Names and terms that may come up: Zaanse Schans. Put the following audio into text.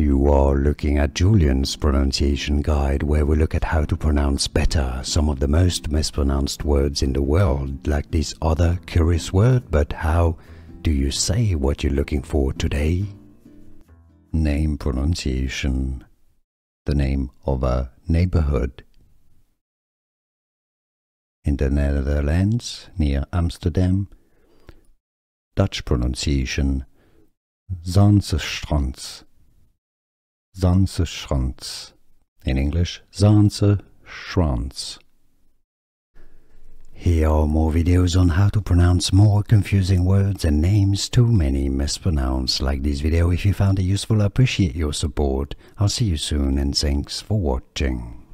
You are looking at Julian's pronunciation guide, where we look at how to pronounce better some of the most mispronounced words in the world, like this other curious word. But how do you say what you're looking for today? Name pronunciation. The name of a neighborhood. In the Netherlands, near Amsterdam. Dutch pronunciation. Zaanse Schans. Zaanse Schans. In English, Zaanse Schans. Here are more videos on how to pronounce more confusing words and names too many mispronounced. Like this video if you found it useful. I appreciate your support. I'll see you soon and thanks for watching.